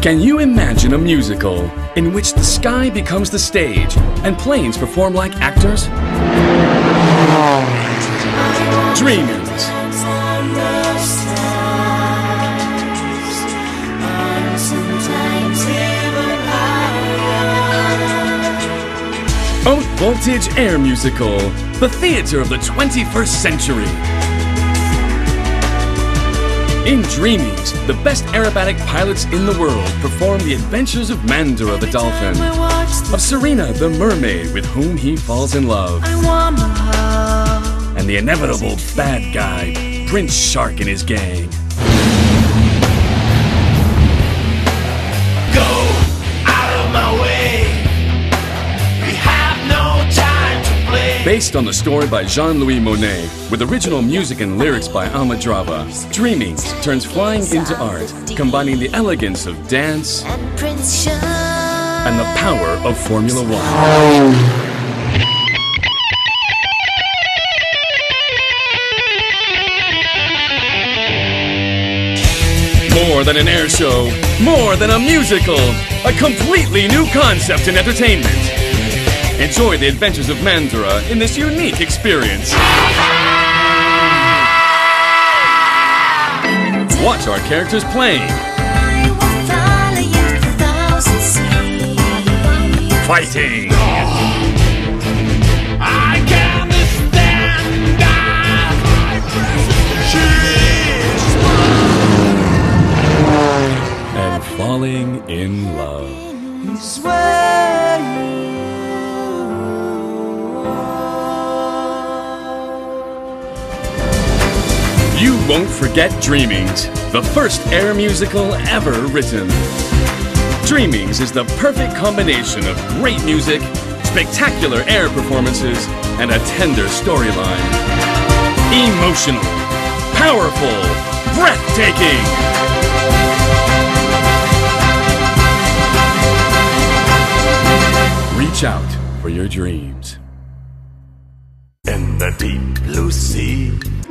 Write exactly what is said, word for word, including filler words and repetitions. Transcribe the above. Can you imagine a musical in which the sky becomes the stage and planes perform like actors? Dreamings Haute Voltige Air Musical, the theater of the twenty-first century. In Dreamings, the best aerobatic pilots in the world perform the adventures of Mandora the dolphin, of Serena the mermaid with whom he falls in love, and the inevitable bad guy, Prince Shark and his gang. Go out of my way. We have no time to play. Based on the story by Jean-Louis Monet, with original music and lyrics by Almadrava, Dreamings turns flying into art, combining the elegance of dance and the power of Formula One. Oh. More than an air show, more than a musical, a completely new concept in entertainment. Enjoy the adventures of Mandora in this unique experience. Watch our characters playing, fighting, and falling in love. You won't forget Dreamings, the first air musical ever written. Dreamings is the perfect combination of great music, spectacular air performances, and a tender storyline. Emotional, powerful, breathtaking. Reach out for your dreams. In the deep blue sea.